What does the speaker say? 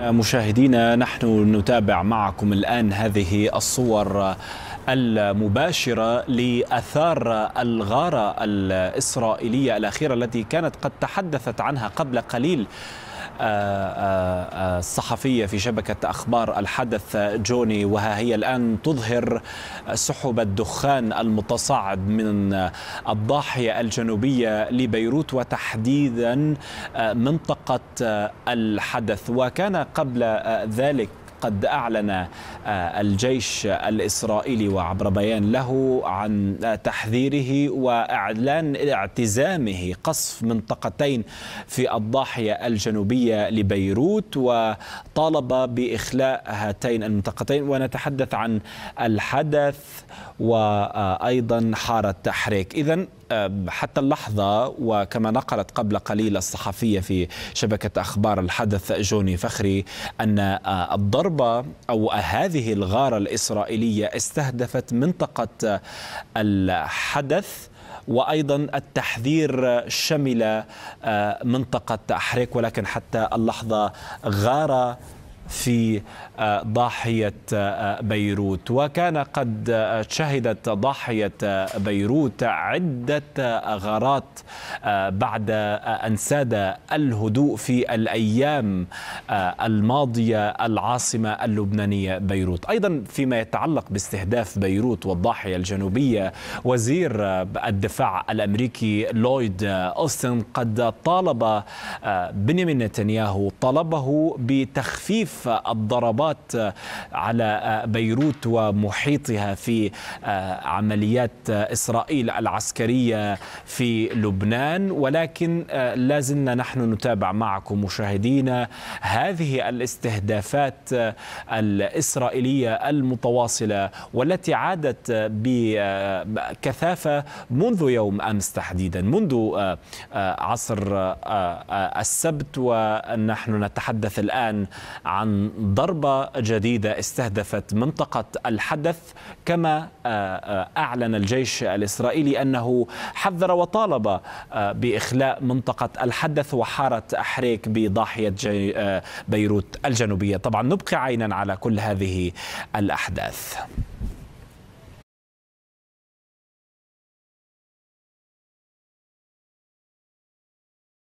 مشاهدينا، نحن نتابع معكم الآن هذه الصور المباشرة لآثار الغارة الإسرائيلية الأخيرة التي كانت قد تحدثت عنها قبل قليل الصحفية في شبكة أخبار الحدث جوني، وها هي الآن تظهر سحب الدخان المتصاعد من الضاحية الجنوبية لبيروت وتحديدا منطقة الحدث. وكان قبل ذلك قد أعلن الجيش الإسرائيلي وعبر بيان له عن تحذيره وإعلان اعتزامه قصف منطقتين في الضاحية الجنوبية لبيروت، وطالب بإخلاء هاتين المنطقتين. ونتحدث عن الحدث وأيضا حارة تحريك. إذن حتى اللحظة، وكما نقلت قبل قليل الصحفية في شبكة أخبار الحدث جوني فخري، أن الضربة أو هذه الغارة الإسرائيلية استهدفت منطقة الحدث، وأيضا التحذير شمل منطقة تحريك، ولكن حتى اللحظة غارة في ضاحية بيروت. وكان قد شهدت ضاحية بيروت عدة غارات بعد أن ساد الهدوء في الأيام الماضية العاصمة اللبنانية بيروت. أيضا فيما يتعلق باستهداف بيروت والضاحية الجنوبية، وزير الدفاع الأمريكي لويد أوستن قد طالب بنيامين نتنياهو بتخفيف الضربات على بيروت ومحيطها في عمليات إسرائيل العسكرية في لبنان. ولكن لازلنا نحن نتابع معكم مشاهدينا هذه الاستهدافات الإسرائيلية المتواصلة، والتي عادت بكثافة منذ يوم أمس تحديدا، منذ عصر السبت. ونحن نتحدث الآن عن ضربة جديدة استهدفت منطقة الحدث، كما أعلن الجيش الإسرائيلي أنه حذر وطالب بإخلاء منطقة الحدث وحارة أحريك بضاحية بيروت الجنوبية. طبعا نبقي عينا على كل هذه الأحداث.